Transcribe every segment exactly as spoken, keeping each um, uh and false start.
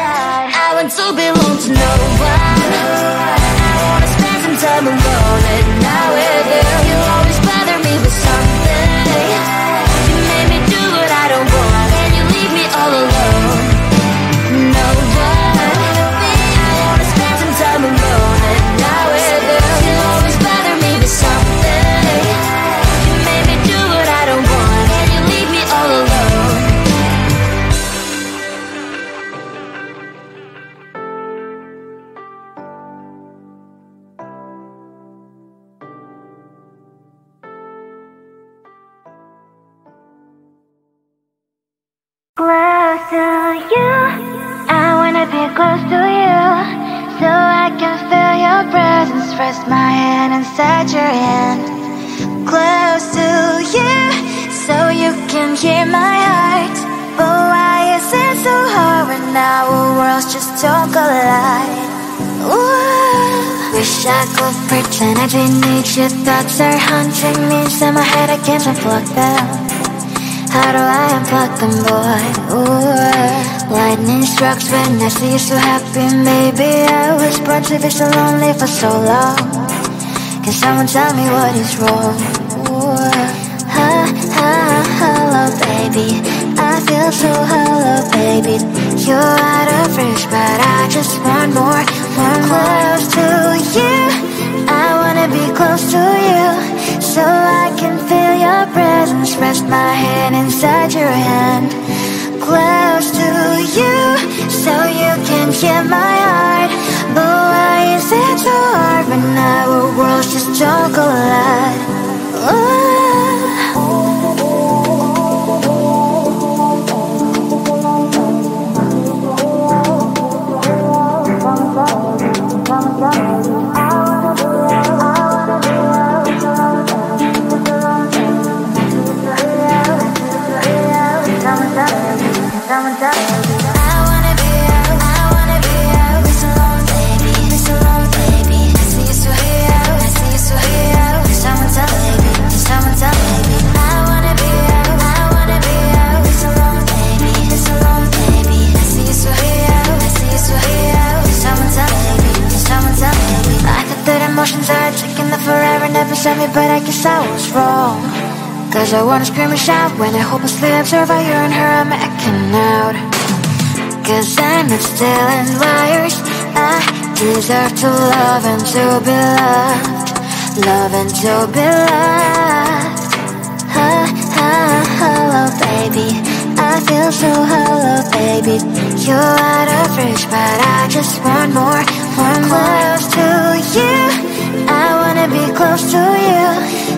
time. I want to belong to no one. I want to spend some time alone and now with you. You always bother me with something. You made me do what I don't want and you leave me all alone. No one. I want to spend some time alone and now with you. You always bother me with something. You made me do what I don't want and you leave me all alone. Close to you, so I can feel your presence. Rest my hand inside your hand. Close to you, so you can hear my heart. But why is it so hard when our worlds just don't collide? Ooh. Wish I could pretend I didn't need your thoughts. Are haunting me inside my head, I can't unplug them. How do I unplug them, boy? Ooh. Lightning strikes when I see you so happy. Maybe I was born to be so lonely for so long. Can someone tell me what is wrong? Ooh. Ha, ha, hello, baby, I feel so hollow, baby. You're out of reach, but I just want more, want close more. To you, I wanna be close to you. So I can feel your presence. Rest my hand inside your hand. Close to you, so you can hear my heart. But why is it so hard when our worlds just don't collide? Emotions are taking them forever, never sent me, but I guess I was wrong. Cause I wanna scream and shout when I hope I sleep. Survivor and her, I'm acting out. Cause I'm not stealing wires. I deserve to love and to be loved. Love and to be loved. Ha, ha, hello, baby, I feel so hollow, baby. You're out of reach, but I just want more, want more. Close to you, I wanna be close to you.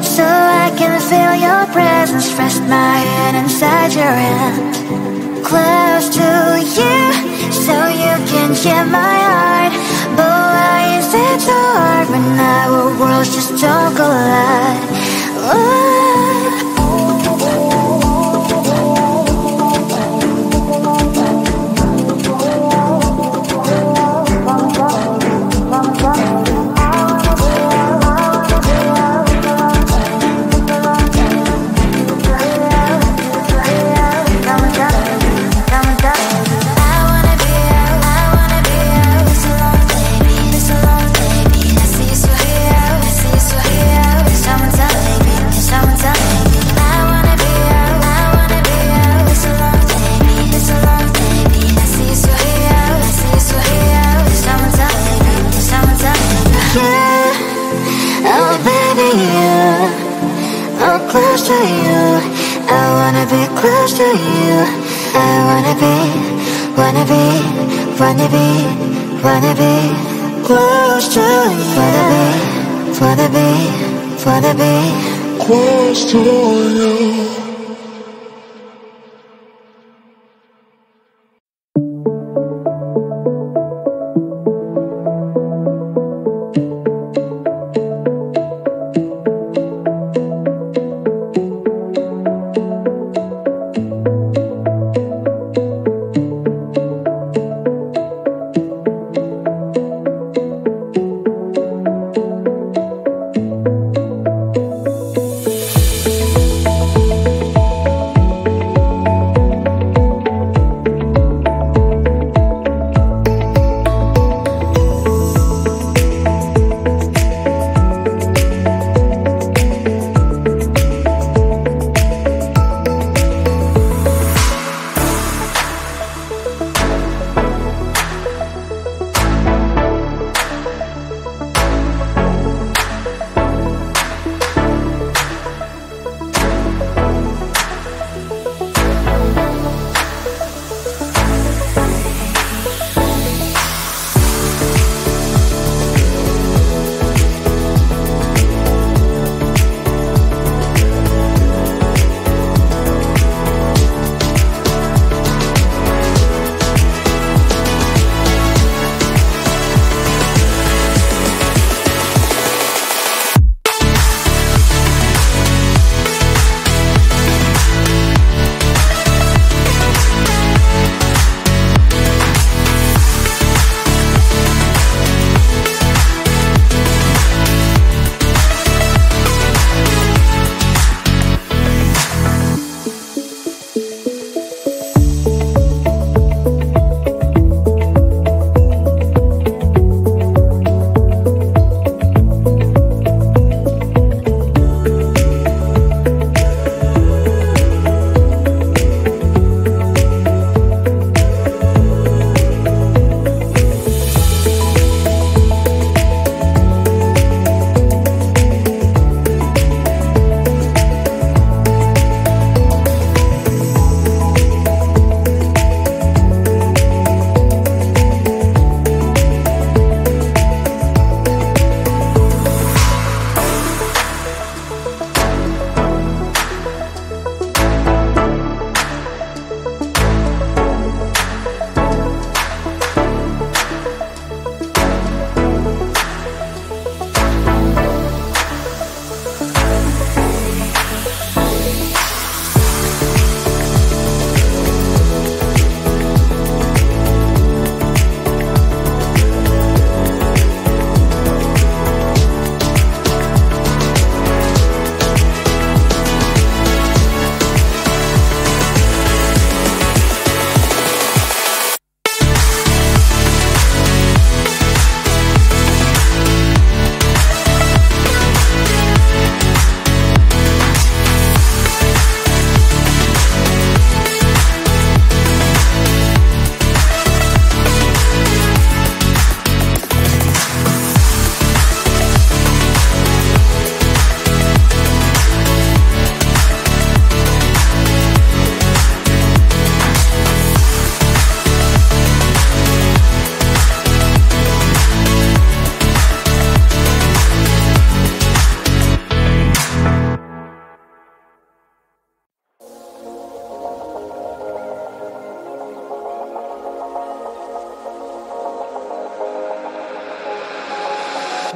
So I can feel your presence. Rest my hand inside your hand. Close to you, so you can hear my heart. But why is it so hard when our worlds just don't collide? Ooh. Close to you.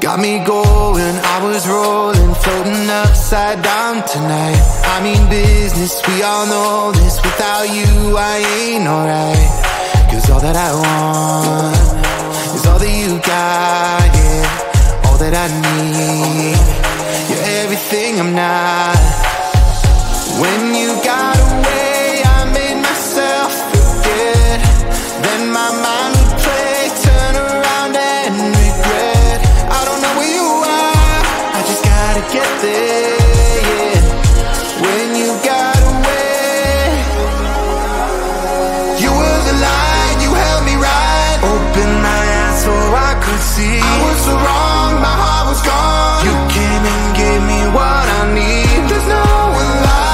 Got me going, I was rolling, floating upside down tonight. I mean business, we all know this. Without you, I ain't alright. Cause all that I want is all that you got, yeah. All that I need, you're everything I'm not. When you got away, I made myself forget. Then my mind would play, turn around and regret. I don't know where you are, I just gotta get there, yeah. When you got away, you were the light, you held me right. Opened my eyes so I could see. I was so wrong, my heart was gone. You came and gave me what I need. There's no one like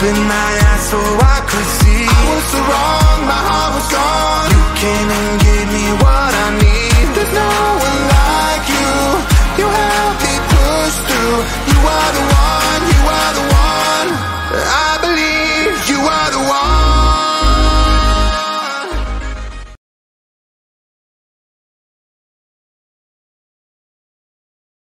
in my eyes so I could see. I was so wrong, my heart was gone.